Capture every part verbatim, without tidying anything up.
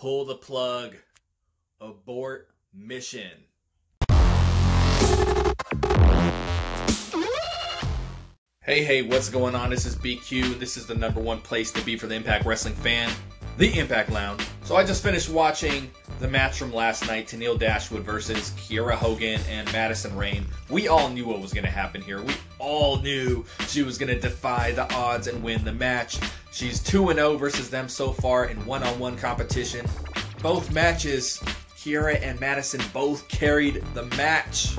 Pull the plug. Abort mission. Hey, hey, what's going on? This is B Q. This is the number one place to be for the Impact Wrestling fan, the Impact Lounge. So I just finished watching the match from last night, Tenille Dashwood versus Kiera Hogan and Madison Rayne. We all knew what was going to happen here. We all knew she was going to defy the odds and win the match. She's two and oh versus them so far in one-on-one competition. Both matches, Kiera and Madison both carried the match.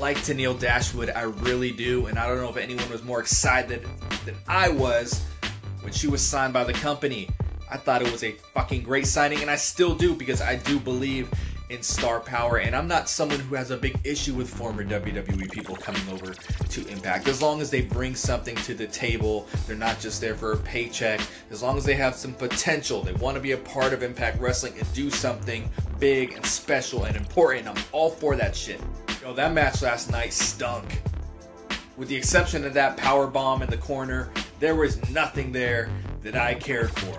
Like Tenille Dashwood, I really do, and I don't know if anyone was more excited than I was when she was signed by the company. I thought it was a fucking great signing, and I still do, because I do believe in star power, and I'm not someone who has a big issue with former W W E people coming over to Impact. As long as they bring something to the table, they're not just there for a paycheck, as long as they have some potential, they want to be a part of Impact Wrestling and do something big and special and important, I'm all for that shit. Yo, that match last night stunk. With the exception of that power bomb in the corner, there was nothing there that I cared for.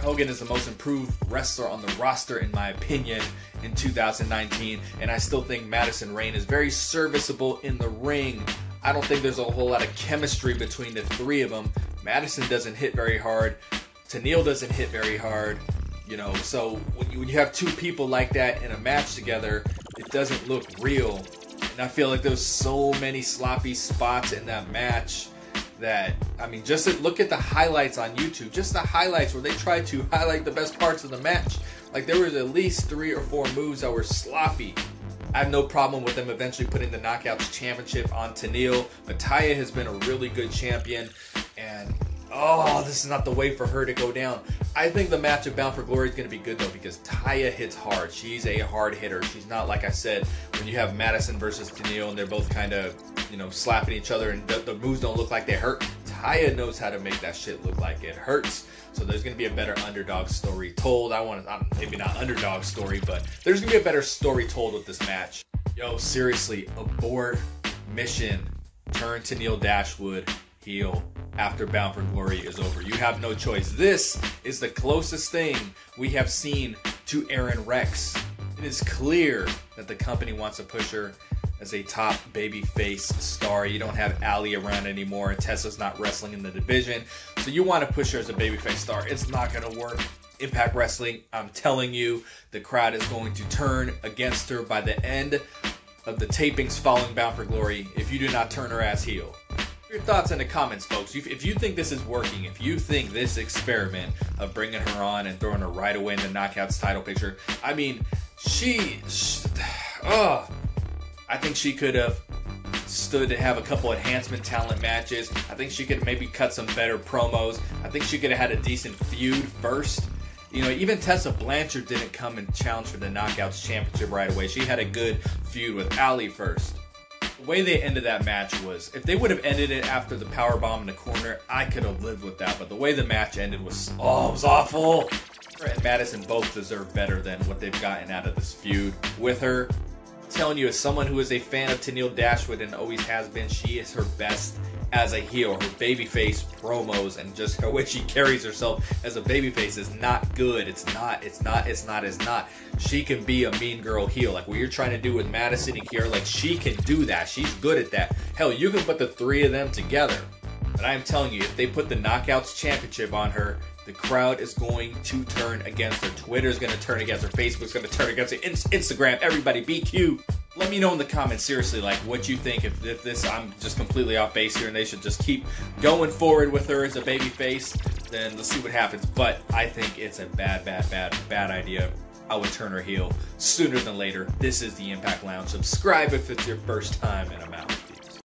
Hogan is the most improved wrestler on the roster, in my opinion, in two thousand nineteen, and I still think Madison Rayne is very serviceable in the ring. I don't think there's a whole lot of chemistry between the three of them. Madison doesn't hit very hard. Tenille doesn't hit very hard. You know, so when you, when you have two people like that in a match together, it doesn't look real. And I feel like there's so many sloppy spots in that match that, I mean, just look at the highlights on YouTube, just the highlights where they try to highlight the best parts of the match. Like, there was at least three or four moves that were sloppy. I have no problem with them eventually putting the Knockouts Championship on Tenille, but Taya has been a really good champion, and oh, this is not the way for her to go down. I think the match of Bound for Glory is going to be good, though, because Taya hits hard. She's a hard hitter. She's not, like I said, when you have Madison versus Tenille and they're both kind of, you know, slapping each other and the, the moves don't look like they hurt. Taya knows how to make that shit look like it hurts. So there's going to be a better underdog story told. I want to, maybe not underdog story, but there's going to be a better story told with this match. Yo, seriously, abort mission. Turn Tenille Dashwood heel after Bound for Glory is over. You have no choice. This is the closest thing we have seen to Erin Rex. It is clear that the company wants to push her as a top babyface star. You don't have Allie around anymore. Tessa's not wrestling in the division. So you want to push her as a babyface star. It's not going to work. Impact Wrestling, I'm telling you, the crowd is going to turn against her by the end of the tapings following Bound for Glory if you do not turn her ass heel. Your thoughts in the comments, folks. If you think this is working, if you think this experiment of bringing her on and throwing her right away in the Knockouts title picture, I mean, she, she oh, I think she could have stood to have a couple enhancement talent matches. I think she could maybe cut some better promos. I think she could have had a decent feud first. You know, even Tessa Blanchard didn't come and challenge for the Knockouts Championship right away. She had a good feud with Allie first. The way they ended that match was, if they would have ended it after the powerbomb in the corner, I could have lived with that. But the way the match ended was, oh, it was awful. Her and Madison both deserve better than what they've gotten out of this feud with her. I'm telling you, as someone who is a fan of Tenille Dashwood and always has been, she is her best as a heel. Her babyface promos and just the way she carries herself as a babyface is not good. It's not, it's not, it's not, it's not. She can be a mean girl heel. Like what you're trying to do with Madison and Kiera, like she can do that. She's good at that. Hell, you can put the three of them together. But I'm telling you, if they put the Knockouts Championship on her, the crowd is going to turn against her. Twitter's going to turn against her. Facebook's going to turn against her. Instagram, everybody, B Q. Let me know in the comments, seriously, like what you think. If, if this, I'm just completely off base here and they should just keep going forward with her as a babyface, then let's see what happens. But I think it's a bad, bad, bad, bad idea. I would turn her heel sooner than later. This is the Impact Lounge. Subscribe if it's your first time, and I'm out.